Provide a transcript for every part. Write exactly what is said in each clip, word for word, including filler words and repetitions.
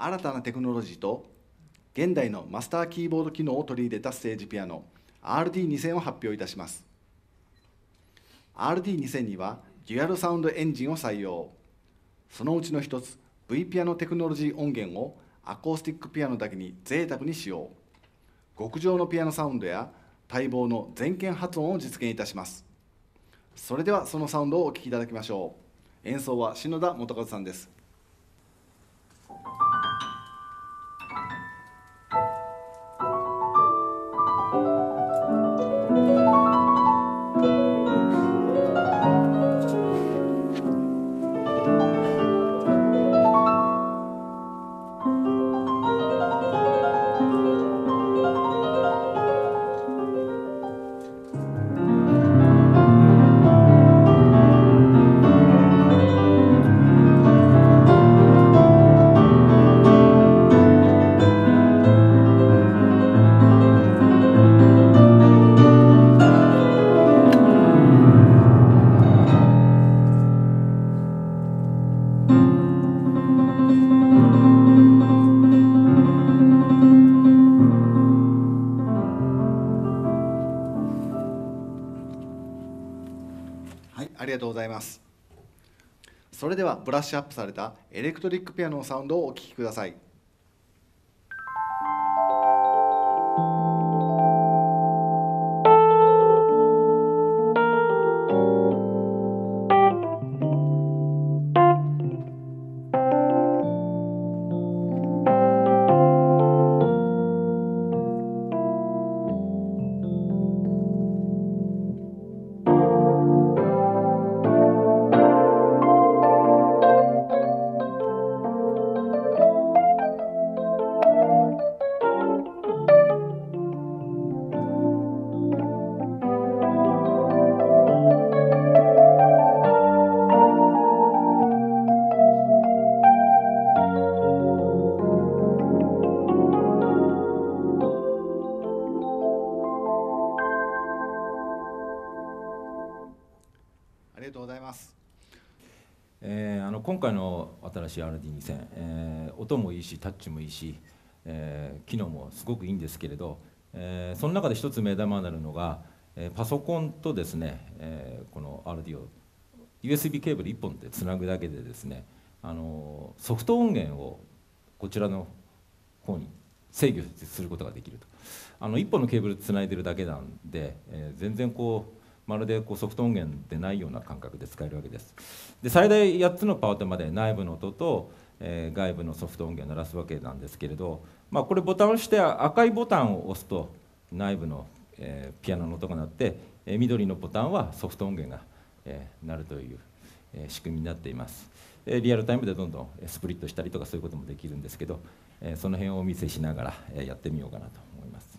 新たなテクノロジーと現代のマスターキーボード機能を取り入れたステージピアノ アールディーにせん を発表いたします。 アールディーにせん にはデュアルサウンドエンジンを採用。そのうちの一つ V ピアノテクノロジー音源をアコースティックピアノだけに贅沢に使用。極上のピアノサウンドや待望の全鍵発音を実現いたします。それではそのサウンドをお聴きいただきましょう。演奏は篠田元和さんです。ありがとうございます。それではブラッシュアップされたエレクトリックピアノのサウンドをお聴きください。ありがとうございます。えー、あの今回の新しい アールディーにせん、えー、音もいいしタッチもいいし、えー、機能もすごくいいんですけれど、えー、その中で一つ目玉になるのが、えー、パソコンとですね、えー、この アールディー を ユーエスビー ケーブルいっぽんでつなぐだけでですね、あのソフト音源をこちらの方に制御することができると。あのいっぽんのケーブルつないでるだけなんで、えー、全然こうまるでこうソフト音源でないような感覚で使えるわけです。で最大やっつのパートまで内部の音と、えー、外部のソフト音源を鳴らすわけなんですけれど、まあ、これボタンを押して赤いボタンを押すと内部の、えー、ピアノの音が鳴って、えー、緑のボタンはソフト音源が、えー、鳴るという、えー、仕組みになっています。えー、リアルタイムでどんどんスプリットしたりとかそういうこともできるんですけど、えー、その辺をお見せしながらやってみようかなと思います。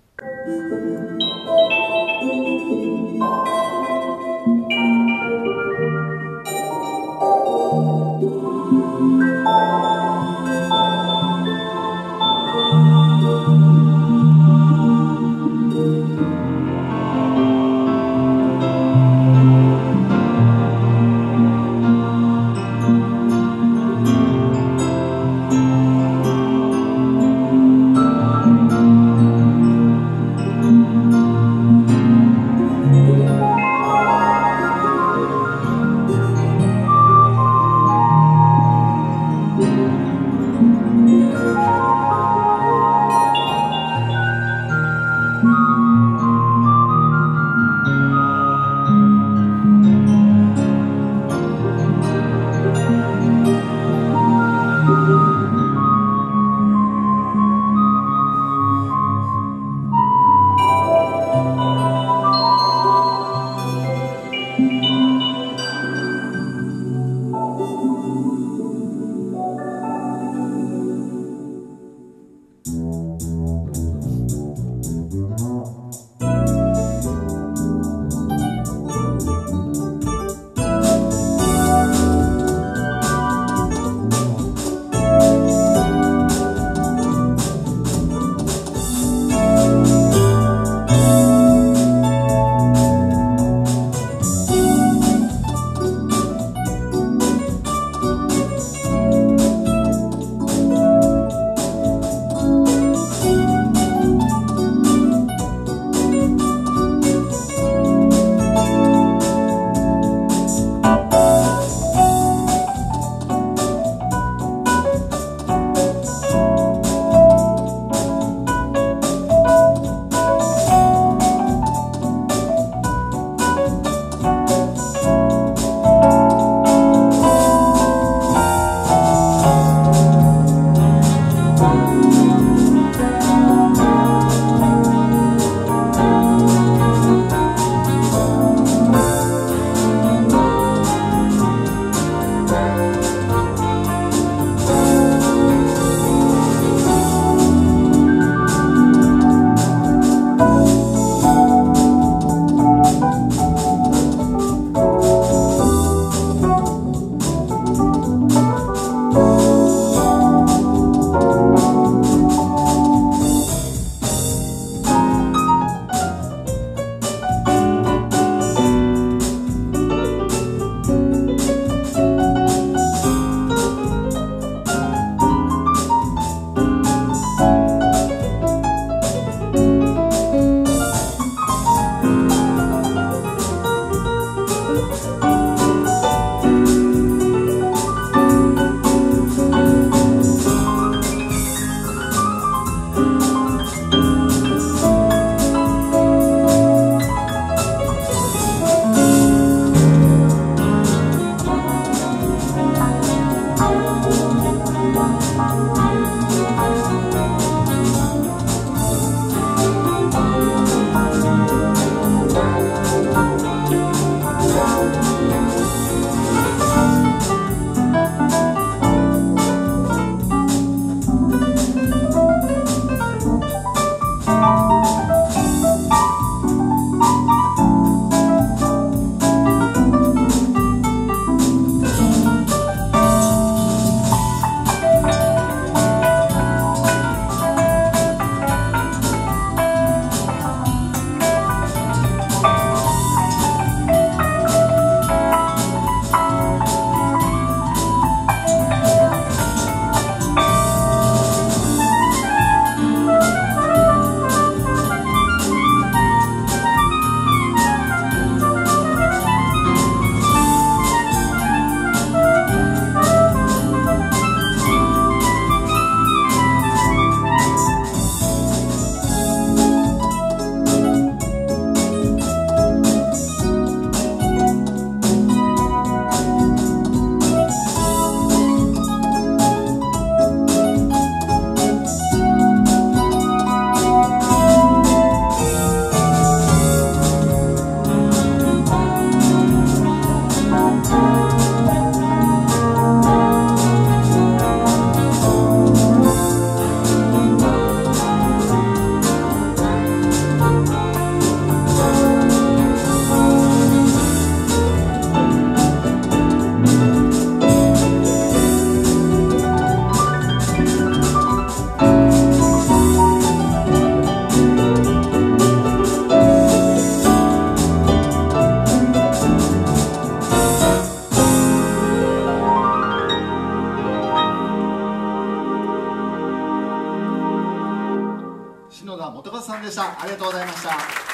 さんでした。ありがとうございました。